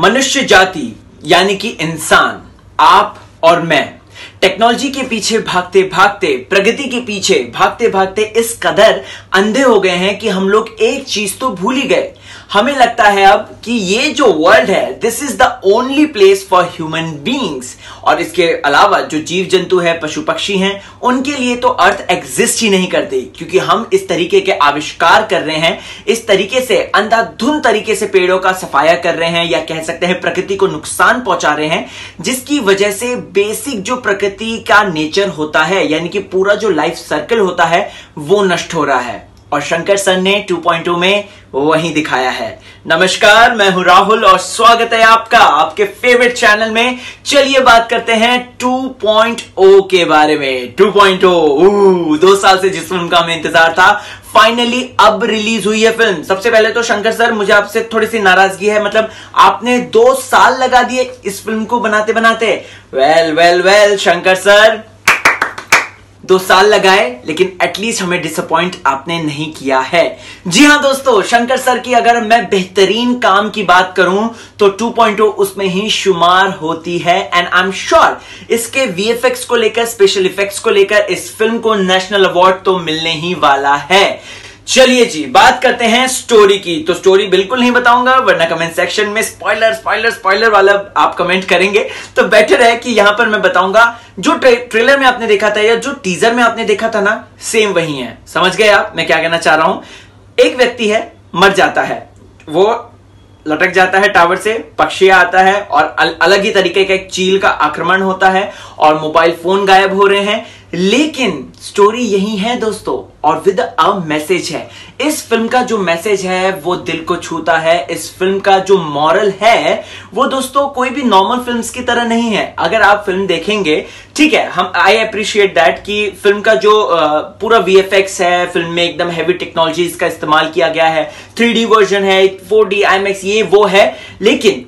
मनुष्य जाति यानी कि इंसान, आप और मैं, टेक्नोलॉजी के पीछे भागते भागते, प्रगति के पीछे भागते भागते इस कदर अंधे हो गए हैं कि हम लोग एक चीज तो भूल ही गए। हमें लगता है अब कि ये जो वर्ल्ड है, this is the only place for human beings, और इसके अलावा जो जीव जंतु है, पशु पक्षी हैं, उनके लिए तो अर्थ एग्जिस्ट ही नहीं करती, क्योंकि हम इस तरीके के आविष्कार कर रहे हैं, इस तरीके से अंधाधुंध तरीके से पेड़ों का सफाया कर रहे हैं, या कह सकते हैं प्रकृति को नुकसान पहुंचा रहे हैं, जिसकी वजह से बेसिक जो प्रकृति का नेचर होता है, यानी कि पूरा जो लाइफ सर्कल होता है, वो नष्ट हो रहा है। और शंकर सर ने 2.0 में वही दिखाया है। नमस्कार, मैं हूं राहुल और स्वागत है आपका आपके फेवरेट चैनल में। चलिए बात करते हैं 2.0 के बारे में। 2.0 दो साल से जिस फिल्म का हमें इंतजार था, फाइनली अब रिलीज हुई है फिल्म। सबसे पहले तो शंकर सर, मुझे आपसे थोड़ी सी नाराजगी है, मतलब आपने 2 साल लगा दिए इस फिल्म को बनाते बनाते। Well well well Shankar sir, 2 साल लगाए, लेकिन एटलीस्ट हमें डिसअपॉइंट आपने नहीं किया है। जी हाँ दोस्तों, शंकर सर की अगर मैं बेहतरीन काम की बात करूं तो 2.0 उसमें ही शुमार होती है। एंड आई एम श्योर इसके वीएफएक्स को लेकर, स्पेशल इफेक्ट्स को लेकर इस फिल्म को नेशनल अवार्ड तो मिलने ही वाला है। चलिए जी, बात करते हैं स्टोरी की। तो स्टोरी बिल्कुल नहीं बताऊंगा, वरना कमेंट सेक्शन में स्पॉइलर स्पॉइलर स्पॉइलर वाला आप कमेंट करेंगे, तो बेटर है कि यहां पर मैं बताऊंगा। जो ट्रेलर में आपने देखा था या जो टीजर में आपने देखा था ना, सेम वही है। समझ गए आप मैं क्या कहना चाह रहा हूं? एक व्यक्ति है, मर जाता है, वो लटक जाता है टावर से, पक्षिया आता है और अलग ही तरीके का एक चील का आक्रमण होता है और मोबाइल फोन गायब हो रहे हैं। लेकिन स्टोरी यही है दोस्तों, और विद अ मैसेज है। इस फिल्म का जो मैसेज है वो दिल को छूता है। इस फिल्म का जो मॉरल है वो दोस्तों कोई भी नॉर्मल फिल्म्स की तरह नहीं है। अगर आप फिल्म देखेंगे, ठीक है, हम आई अप्रिशिएट दैट कि फिल्म का जो पूरा वीएफएक्स है, फिल्म में एकदम हैवी टेक्नोलॉजीज का इस्तेमाल किया गया है, 3D वर्जन है, 4D IMAX, ये वो है। लेकिन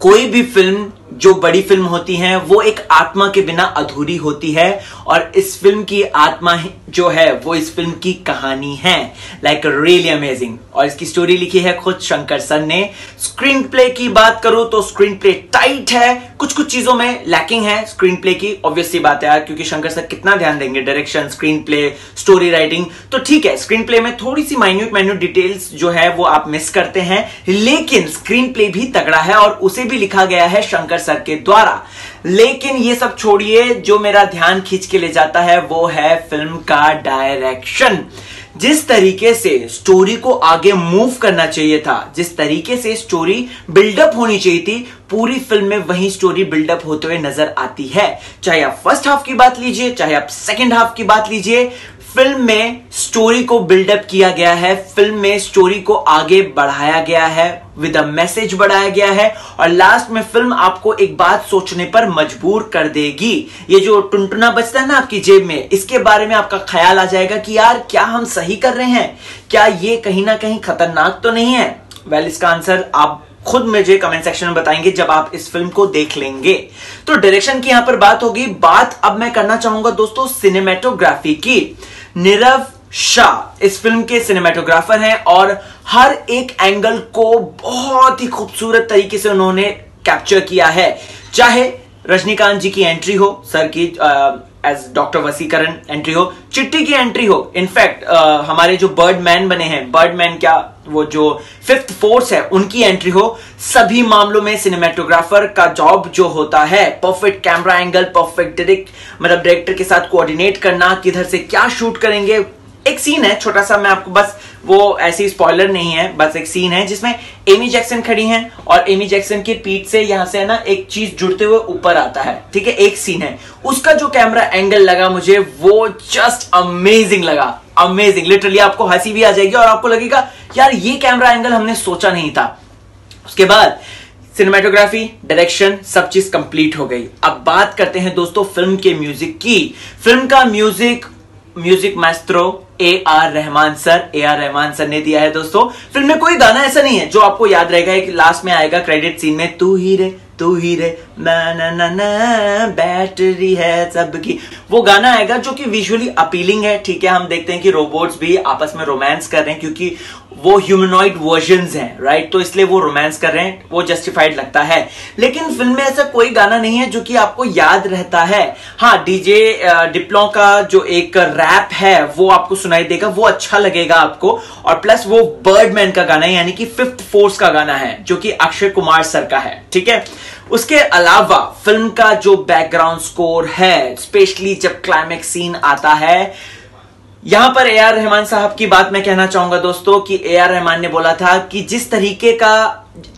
कोई भी फिल्म जो बड़ी फिल्म होती है वो एक आत्मा के बिना अधूरी होती है, और इस फिल्म की आत्मा जो है वो इस फिल्म की कहानी है, लाइक रियली अमेजिंग। और इसकी स्टोरी लिखी है खुद शंकर सर ने। स्क्रीन प्ले की बात करूं तो स्क्रीन प्ले टाइट है, कुछ कुछ चीजों में लैकिंग है स्क्रीन प्ले की, ऑब्वियसली बात है यार, क्योंकि शंकर सर कितना ध्यान देंगे direction, screenplay, story writing. तो ठीक है, स्क्रीन प्ले में थोड़ी सी माइन्यूट डिटेल्स जो है वो आप मिस करते हैं, लेकिन स्क्रीन प्ले भी तगड़ा है और उसे भी लिखा गया है शंकर सर के द्वारा। लेकिन ये सब छोड़िए, जो मेरा ध्यान खींच के ले जाता है वो है फिल्म का डायरेक्शन। जिस तरीके से स्टोरी को आगे मूव करना चाहिए था, जिस तरीके से स्टोरी बिल्डअप होनी चाहिए थी, पूरी फिल्म में वही स्टोरी बिल्डअप होते हुए नजर आती है। चाहे आप फर्स्ट हाफ की बात लीजिए, चाहे आप सेकेंड हाफ की बात लीजिए, फिल्म में स्टोरी को बिल्डअप किया गया है, फिल्म में स्टोरी को आगे बढ़ाया गया है, विद अ मैसेज बढ़ाया गया है, और लास्ट में फिल्म आपको एक बात सोचने पर मजबूर कर देगी। ये जो टुनटुना बजता है ना आपकी जेब में, इसके बारे में आपका ख्याल आ जाएगा कि यार क्या हम सही कर रहे हैं, क्या ये कहीं ना कहीं खतरनाक तो नहीं है। वेल, इसका आंसर आप खुद मुझे कमेंट सेक्शन में बताएंगे जब आप इस फिल्म को देख लेंगे। तो डायरेक्शन की यहां पर बात होगी। बात अब मैं करना चाहूंगा दोस्तों सिनेमेटोग्राफी की। नीरव शाह इस फिल्म के सिनेमेटोग्राफर हैं और हर एक एंगल को बहुत ही खूबसूरत तरीके से उन्होंने कैप्चर किया है। चाहे रजनीकांत जी की एंट्री हो, सर की एज डॉक्टर वसीकरण एंट्री हो, चिट्टी की एंट्री हो, इनफैक्ट हमारे जो बर्डमैन बने हैं, बर्डमैन क्या, वो जो 5th फोर्स है, उनकी एंट्री हो, सभी मामलों में सिनेमेटोग्राफर का जॉब जो होता है, perfect camera angle, perfect director के साथ कोऑर्डिनेट करना, किधर से क्या शूट करेंगे। एक सीन है छोटा सा, मैं आपको बस, वो ऐसी स्पॉइलर नहीं है, बस एक सीन है जिसमें एमी जैक्सन खड़ी हैं और एमी जैक्सन की पीठ से यहां से है ना एक चीज जुड़ते हुए ऊपर आता है, ठीक है, एक सीन है। उसका जो कैमरा एंगल लगा मुझे, वो जस्ट अमेजिंग लगा, अमेजिंग। लिटरली आपको हंसी भी आ जाएगी और आपको लगेगा यार ये कैमरा एंगल हमने सोचा नहीं था। उसके बाद सिनेमेटोग्राफी, डायरेक्शन, सब चीज कंप्लीट हो गई। अब बात करते हैं दोस्तों फिल्म के म्यूजिक की। फिल्म का music maestro A R. Rahman sir ने दिया है दोस्तों। फिल्म में कोई गाना ऐसा नहीं है जो आपको याद रहेगा कि लास्ट में आएगा क्रेडिट सीन में, तू ही रे ना ना ना ना बैटरी है सबकी, वो गाना आएगा जो कि विजुअली अपीलिंग है। ठीक है, हम देखते हैं कि रोबोट्स भी आपस में रोमांस कर रहे हैं क्योंकि वो ह्यूमनॉइड वर्जन्स हैं, राइट, तो इसलिए वो रोमांस कर रहे हैं, वो जस्टिफाइड लगता है। लेकिन फिल्म में ऐसा कोई गाना नहीं है जो कि आपको याद रहता है। हाँ, डीजे डिप्लो का जो एक रैप है वो आपको सुनाई देगा, वो अच्छा लगेगा आपको, और प्लस वो बर्डमैन का गाना है यानी कि फिफ्थ फोर्स का गाना है जो कि अक्षय कुमार सर का है। ठीक है, उसके अलावा फिल्म का जो बैकग्राउंड स्कोर है, स्पेशली जब क्लाइमेक्स सीन आता है, यहां पर ए आर रहमान साहब की बात मैं कहना चाहूंगा दोस्तों कि ए आर रहमान ने बोला था कि जिस तरीके का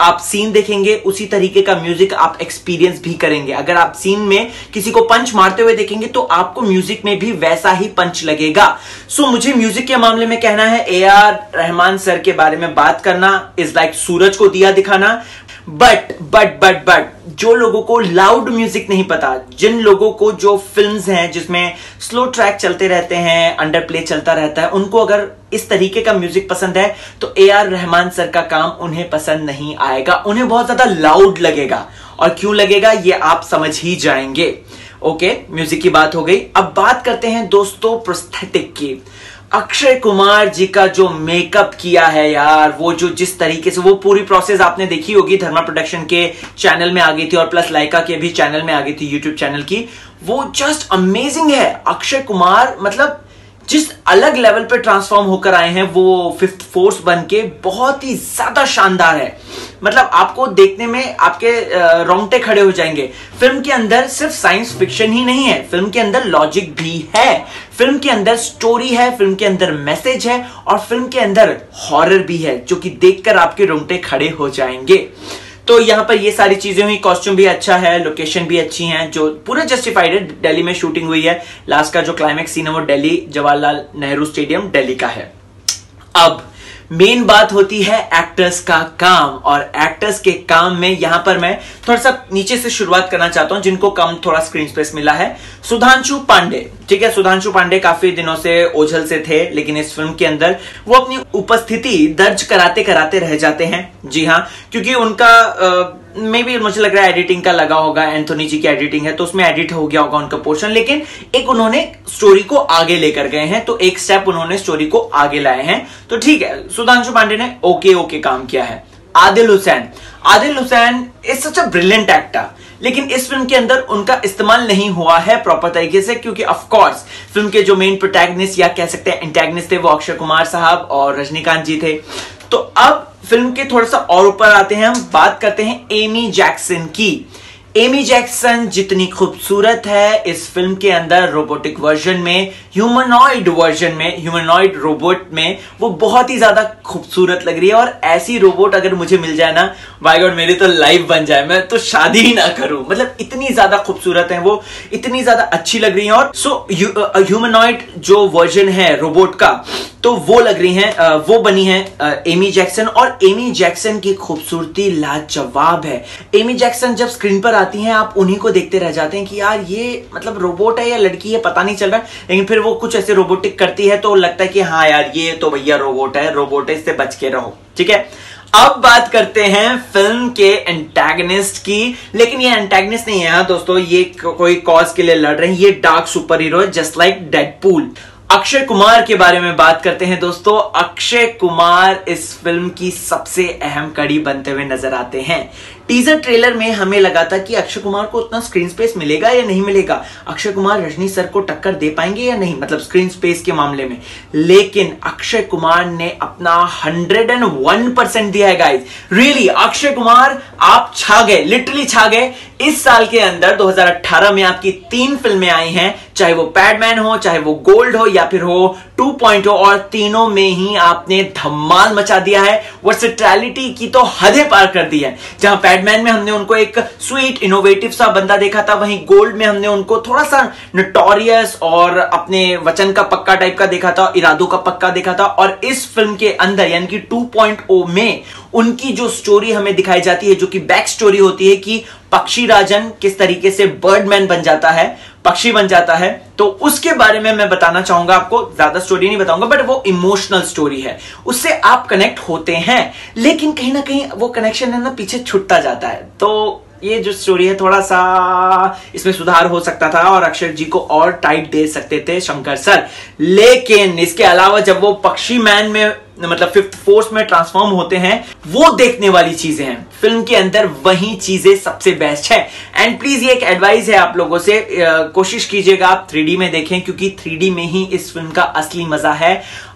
आप सीन देखेंगे उसी तरीके का म्यूजिक आप एक्सपीरियंस भी करेंगे। अगर आप सीन में किसी को पंच मारते हुए देखेंगे तो आपको म्यूजिक में भी वैसा ही पंच लगेगा। सो मुझे म्यूजिक के मामले में कहना है, ए आर रहमान सर के बारे में बात करना इज लाइक सूरज को दिया दिखाना। बट जो लोगों को लाउड म्यूजिक नहीं पता, जिन लोगों को जो फिल्म्स हैं जिसमें स्लो ट्रैक चलते रहते हैं, अंडर प्ले चलता रहता है, उनको अगर इस तरीके का म्यूजिक पसंद है तो ए आर रहमान सर का काम उन्हें पसंद नहीं आएगा, उन्हें बहुत ज्यादा लाउड लगेगा। और क्यों लगेगा ये आप समझ ही जाएंगे। ओके, म्यूजिक की बात हो गई। अब बात करते हैं दोस्तों प्रोस्थेटिक की। अक्षय कुमार जी का जो मेकअप किया है यार, वो जो जिस तरीके से, वो पूरी प्रोसेस आपने देखी होगी, धर्मा प्रोडक्शन के चैनल में आ गई थी और प्लस लाइका के भी चैनल में आ गई थी, यूट्यूब चैनल की। वो जस्ट अमेजिंग है। अक्षय कुमार मतलब जिस अलग लेवल पे ट्रांसफॉर्म होकर आए हैं वो फिफ्थ फोर्स बन के, बहुत ही ज्यादा शानदार है। मतलब आपको देखने में आपके रोंगटे खड़े हो जाएंगे। फिल्म के अंदर सिर्फ साइंस फिक्शन ही नहीं है, फिल्म के अंदर लॉजिक भी है, फिल्म के अंदर स्टोरी है, फिल्म के अंदर मैसेज है, और फिल्म के अंदर हॉरर भी है जो कि देखकर आपके रोंगटे खड़े हो जाएंगे। तो यहाँ पर ये सारी चीजें हुई, कॉस्ट्यूम भी अच्छा है, लोकेशन भी अच्छी हैं, जो पूरा जस्टिफाइड है। दिल्ली में शूटिंग हुई है, लास्ट का जो क्लाइमेक्स सीन है वो दिल्ली, जवाहरलाल नेहरू स्टेडियम दिल्ली का है। अब मेन बात होती है एक्टर्स का काम, और एक्टर्स के काम में यहां पर मैं थोड़ा सा नीचे से शुरुआत करना चाहता हूं जिनको कम थोड़ा स्क्रीन स्पेस मिला है। सुधांशु पांडे, ठीक है, सुधांशु पांडे काफी दिनों से ओझल से थे, लेकिन इस फिल्म के अंदर वो अपनी उपस्थिति दर्ज कराते कराते रह जाते हैं। जी हाँ, क्योंकि उनका मे भी मुझे लग रहा है एडिटिंग का लगा होगा, एंथोनी जी की एडिटिंग है तो उसमें एडिट हो गया होगा उनका पोर्शन, लेकिन एक उन्होंने स्टोरी को आगे लेकर गए हैं, तो एक स्टेप उन्होंने स्टोरी को आगे लाए हैं, तो ठीक है, सुधांशु पांडे ने ओके काम किया है। Adil Hussain is such a brilliant actor, लेकिन इस फिल्म के अंदर उनका इस्तेमाल नहीं हुआ है प्रॉपर तरीके से, क्योंकि ऑफ कोर्स फिल्म के जो मेन प्रोटैगनिस्ट या कह सकते हैं एंटैगनिस्ट थे वो अक्षय कुमार साहब और रजनीकांत जी थे। तो अब फिल्म के थोड़ा सा और ऊपर आते हैं, हम बात करते हैं एमी जैक्सन की। एमी जैक्सन जितनी खूबसूरत है इस फिल्म के अंदर रोबोटिक वर्जन में, ह्यूमनॉइड रोबोट में, वो बहुत ही ज्यादा खूबसूरत लग रही है। और ऐसी रोबोट अगर मुझे मिल जाए ना, बाय गॉड मेरी तो लाइफ बन जाए, मैं तो शादी ही ना करूं। मतलब इतनी ज्यादा खूबसूरत है वो, इतनी ज्यादा अच्छी लग रही है। और सो ह्यूमनॉइड जो वर्जन है रोबोट का, तो वो लग रही है, वो बनी है एमी जैक्सन, और एमी जैक्सन की खूबसूरती लाजवाब है। एमी जैक्सन जब स्क्रीन पर आती हैं आप उन्हीं को देखते रह जाते हैं कि यार ये मतलब रोबोट है या लड़की है, पता नहीं चल रहा है, लेकिन फिर वो कुछ ऐसे रोबोटिक करती है तो लगता है कि हाँ यार ये तो भैया रोबोट है, इससे बच के रहो। ठीक है, अब बात करते हैं फिल्म के एंटैगनिस्ट की, लेकिन ये एंटैगनिस्ट नहीं है दोस्तों, ये कोई कॉज के लिए लड़ रहे हैं, ये डार्क सुपर हीरो है, just like Deadpool. Akshay Kumar के बारे में बात करते हैं दोस्तों। अक्षय कुमार इस फिल्म की सबसे अहम कड़ी बनते हुए नजर आते हैं। टीजर ट्रेलर में हमें लगा था कि अक्षय कुमार को उतना स्क्रीन स्पेस मिलेगा या नहीं मिलेगा, अक्षय कुमार रजनी सर को टक्कर दे पाएंगे या नहीं, मतलब स्क्रीन स्पेस के मामले में। लेकिन अक्षय कुमार ने अपना 101% दिया है गाइस, रियली अक्षय कुमार आप छा गए, लिटरली छा गए। इस साल के अंदर 2018 में आपकी 3 फिल्में आई हैं, चाहे वो पैडमैन हो, चाहे वो गोल्ड हो, या फिर हो 2.0, और तीनों में ही आपने धमाल मचा दिया है, वर्सेटिलिटी की तो हदें पार कर दी है। जहां पैडमैन में हमने उनको एक स्वीट इनोवेटिव सा बंदा देखा था, वहीं गोल्ड में हमने उनको थोड़ा सा नोटोरियस और अपने वचन का पक्का टाइप का देखा था, इरादों का पक्का देखा था, और इस फिल्म के अंदर यानी कि 2.0 में उनकी जो स्टोरी हमें दिखाई जाती है, जो कि बैक स्टोरी होती है कि पक्षी राजन किस तरीके से बर्डमैन बन जाता है, पक्षी बन जाता है, तो उसके बारे में मैं बताना चाहूंगा आपको, ज्यादा स्टोरी नहीं बताऊंगा, बट वो इमोशनल स्टोरी है, उससे आप कनेक्ट होते हैं, लेकिन कहीं ना कहीं वो कनेक्शन है ना पीछे छूटता जाता है। तो ये जो स्टोरी है थोड़ा सा इसमें सुधार हो सकता था और अक्षय जी को और टाइट दे सकते थे शंकर सर। लेकिन इसके अलावा जब वो पक्षी मैन में मतलब 5th फोर्स में ट्रांसफॉर्म होते हैं, वो देखने वाली चीजें हैं फिल्म के अंदर, वही चीजें सबसे बेस्ट है। एंड प्लीज ये एक एडवाइस है आप लोगों से, कोशिश कीजिएगा आप 3D में देखें, क्योंकि 3D में ही इस फिल्म का असली मजा है।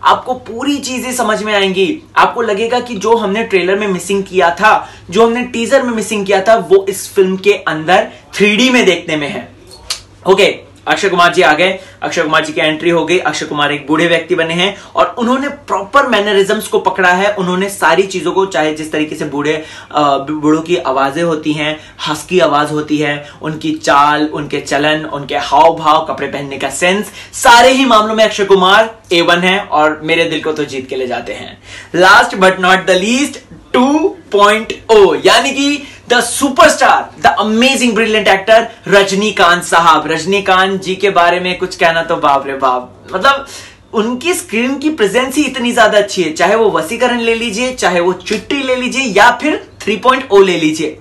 आपको पूरी चीजें समझ में आएंगी, आपको लगेगा कि जो हमने ट्रेलर में मिसिंग किया था, जो हमने टीजर में मिसिंग किया था, वो इस फिल्म के अंदर 3D में देखने में है। ओके, अक्षय कुमार जी आ गए, अक्षय कुमार जी की एंट्री हो गई। अक्षय कुमार एक बूढ़े व्यक्ति बने हैं और उन्होंने प्रॉपर मैनरिज्म्स को पकड़ा है। उन्होंने सारी चीजों को, चाहे जिस तरीके से बूढ़ों की आवाजें होती हैं, हस्की आवाज होती है, उनकी चाल, उनके चलन, उनके हाव भाव, कपड़े पहनने का सेंस, सारे ही मामलों में अक्षय कुमार A1 है और मेरे दिल को तो जीत के ले जाते हैं। Last but not the least 2.0 यानी कि the superstar, the amazing brilliant actor Rajinikanth साहब। रजनीकांत जी के बारे में कुछ कहना तो बाप रे बाप, मतलब उनकी स्क्रीन की प्रेजेंस ही इतनी ज्यादा अच्छी है। चाहे वो वसीकरण ले लीजिए, चाहे वो चिट्ठी ले लीजिए, या फिर 3.0 ले लीजिए।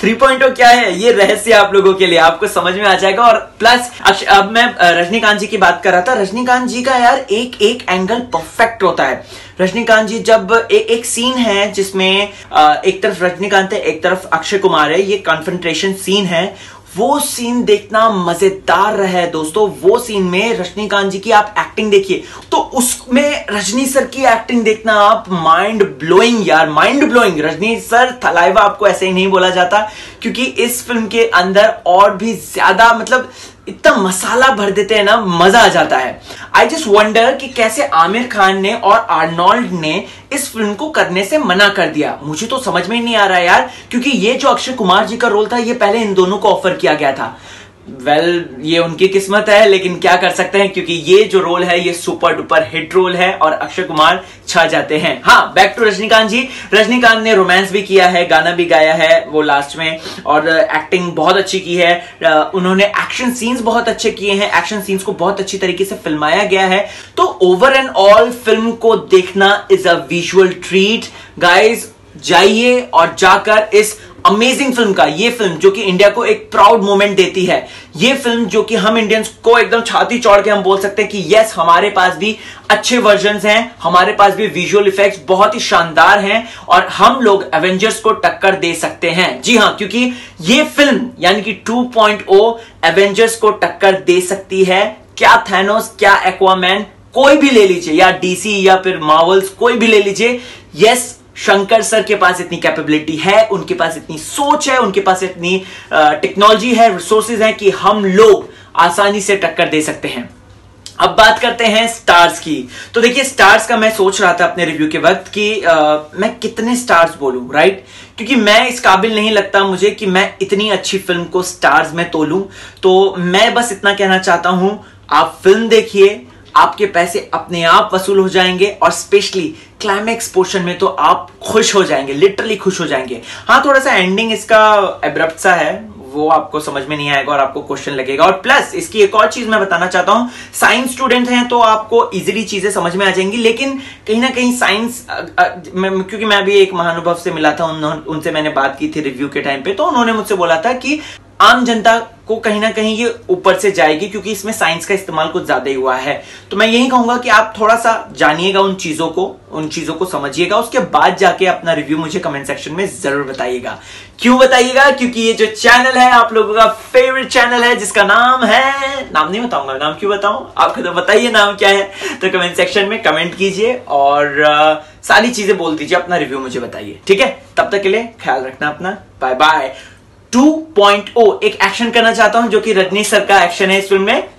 3.0 क्या है ये रहस्य आप लोगों के लिए, आपको समझ में आ जाएगा। और प्लस अब मैं रजनीकांत जी की बात कर रहा था, रजनीकांत जी का यार एक एक एंगल परफेक्ट होता है। रजनीकांत जी जब एक सीन है जिसमें एक तरफ रजनीकांत है, एक तरफ अक्षय कुमार है, ये कॉन्फ्रंटेशन सीन है, वो सीन देखना मजेदार रहा है दोस्तों। वो सीन में रजनीकांत जी की आप एक्टिंग देखिए, तो उसमें रजनी सर की एक्टिंग देखना आप, माइंड ब्लोइंग यार, mind blowing. Rajini sir Thalaiva आपको ऐसे ही नहीं बोला जाता, क्योंकि इस फिल्म के अंदर और भी ज्यादा मतलब इतना मसाला भर देते हैं ना, मजा आ जाता है। आई जस्ट वंडर कि कैसे आमिर खान ने और आर्नोल्ड ने इस फिल्म को करने से मना कर दिया, मुझे तो समझ में नहीं आ रहा यार। क्योंकि ये जो अक्षय कुमार जी का रोल था, ये पहले इन दोनों को ऑफर किया गया था। वेल, ये उनकी किस्मत है, लेकिन क्या कर सकते हैं, क्योंकि ये जो रोल है ये सुपर डुपर हिट रोल है और अक्षय कुमार छा जाते हैं। हाँ, बैक टू रजनीकांत जी। रजनीकांत ने रोमांस भी किया है, गाना भी गाया है वो लास्ट में, और एक्टिंग बहुत अच्छी की है। उन्होंने एक्शन सीन्स बहुत अच्छे किए हैं, एक्शन सीन्स को बहुत अच्छी तरीके से फिल्माया गया है। तो ओवर एंड ऑल फिल्म को देखना is a visual treat guys. जाइए और जाकर इस अमेजिंग फिल्म का, ये फिल्म जो कि इंडिया को एक प्राउड मोमेंट देती है, ये फिल्म जो कि हम इंडियंस को एकदम छाती चौड़ के हम बोल सकते हैं कि यस, हमारे पास भी अच्छे वर्जन्स हैं, हमारे पास भी विजुअल इफेक्ट्स बहुत ही शानदार हैं और हम लोग एवेंजर्स को टक्कर दे सकते हैं। जी हाँ, क्योंकि ये फिल्म यानी कि 2.0 एवेंजर्स को टक्कर दे सकती है। क्या थैनोस, क्या एक्वामैन, कोई भी ले लीजिए, या DC या फिर मार्वल्स, कोई भी ले लीजिए। यस, शंकर सर के पास इतनी कैपेबिलिटी है, उनके पास इतनी सोच है, उनके पास इतनी टेक्नोलॉजी है, रिसोर्सेज हैं कि हम लोग आसानी से टक्कर दे सकते हैं। अब बात करते हैं स्टार्स की। तो देखिए, स्टार्स का मैं सोच रहा था अपने रिव्यू के वक्त कि मैं कितने स्टार्स बोलूं, राइट? क्योंकि मैं इस काबिल नहीं लगता मुझे कि मैं इतनी अच्छी फिल्म को स्टार्स में तोलूं। तो मैं बस इतना कहना चाहता हूं, आप फिल्म देखिए, आपके पैसे अपने आप वसूल हो जाएंगे, और स्पेशली क्लाइमेक्स पोर्शन में तो आप खुश हो जाएंगे, लिटरली खुश हो जाएंगे। हाँ, थोड़ा सा एंडिंग इसका एब्रप्ट सा है, वो आपको समझ में नहीं आएगा और आपको क्वेश्चन लगेगा। और प्लस इसकी एक और चीज मैं बताना चाहता हूं, साइंस स्टूडेंट हैं तो आपको इजीली चीजें समझ में आ जाएंगी, लेकिन कहीं ना कहीं साइंस, क्योंकि मैं भी एक महानुभव से मिला था, उनसे मैंने बात की थी रिव्यू के टाइम पे, तो उन्होंने मुझसे बोला था कि आम जनता को कहीं ना कहीं ये ऊपर से जाएगी, क्योंकि इसमें साइंस का इस्तेमाल कुछ ज्यादा ही हुआ है। तो मैं यही कहूंगा कि आप थोड़ा सा जानिएगा उन चीजों को समझिएगा, उसके बाद जाके अपना रिव्यू मुझे कमेंट सेक्शन में जरूर बताइएगा। क्यों बताइएगा? क्योंकि ये जो चैनल है आप लोगों का फेवरेट चैनल है, जिसका नाम है, नाम नहीं बताऊंगा, नाम क्यों बताऊं, आपको तो बताइए नाम क्या है। तो कमेंट सेक्शन में कमेंट कीजिए और सारी चीजें बोल दीजिए, अपना रिव्यू मुझे बताइए। ठीक है, तब तक के लिए ख्याल रखना अपना, बाय बाय। 2.0 एक एक्शन करना चाहता हूं जो कि रजनी सर का एक्शन है इस फिल्म में।